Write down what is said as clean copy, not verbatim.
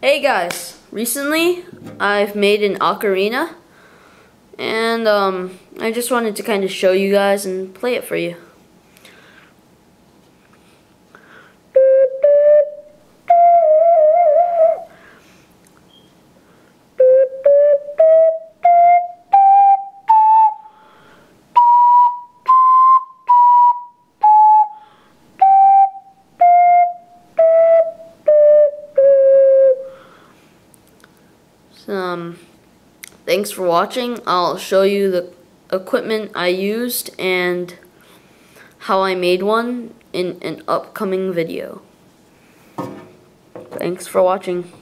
Hey guys, recently I've made an ocarina, and I just wanted to kind of show you guys and play it for you. Thanks for watching. I'll show you the equipment I used and how I made one in an upcoming video. Thanks for watching.